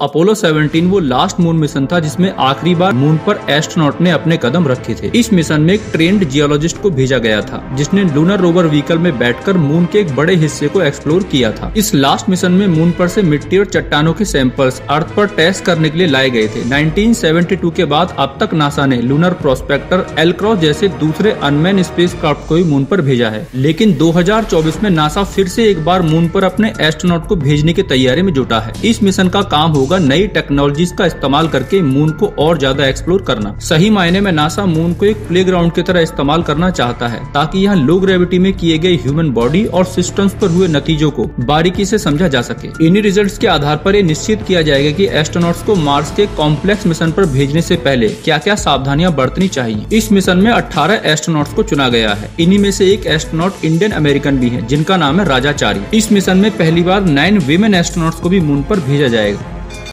Apollo 17 वो last moon mission था जिसमें आखिरी बार मून पर एस्ट्रोनॉट ने अपने कदम रखे थे। इस मिशन में एक ट्रेंड जियोलॉजिस्ट को भेजा गया था जिसने लूनर रोवर व्हीकल में बैठकर मून के एक बड़े हिस्से को एक्सप्लोर किया था। इस लास्ट मिशन में मून पर से मिट्टी और चट्टानों के सैंपल्स अर्थ पर टेस्ट करने के लिए लाए गए थे। 1972 के बाद अब तक नासा ने लूनर प्रोस्पेक्टर, एलक्रॉस जैसे दूसरे अनमैन स्पेसक्राफ्ट को भी मून पर भेजा है। लेकिन 2024 में नासा फिर से एक बार मून पर अपने एस्ट्रोनॉट को भेजने की तैयारी में जुटा है। इस मिशन का काम होगा नई टेक्नोलॉजीज का इस्तेमाल करके मून को और ज्यादा एक्सप्लोर करना। सही मायने में नासा मून को एक प्लेग्राउंड की तरह इस्तेमाल करना चाहता है ताकि यहाँ लो ग्रेविटी में किए गए ह्यूमन बॉडी और सिस्टम्स पर हुए नतीजों को बारीकी से समझा जा सके। इन्हीं रिजल्ट्स के आधार पर यह निश्चित किया जाएगा कि एस्ट्रोनॉट्स को मार्स के कॉम्प्लेक्स मिशन पर भेजने से पहले क्या क्या सावधानियां बरतनी चाहिए। इस मिशन में 18 एस्ट्रोनॉट्स को चुना गया है। इन्हीं में से एक एस्ट्रोनॉट इंडियन अमेरिकन भी है जिनका नाम है राजाचारी। इस मिशन में पहली बार 9 वीमेन एस्ट्रोनॉट्स को भी मून पर भेजा जाएगा।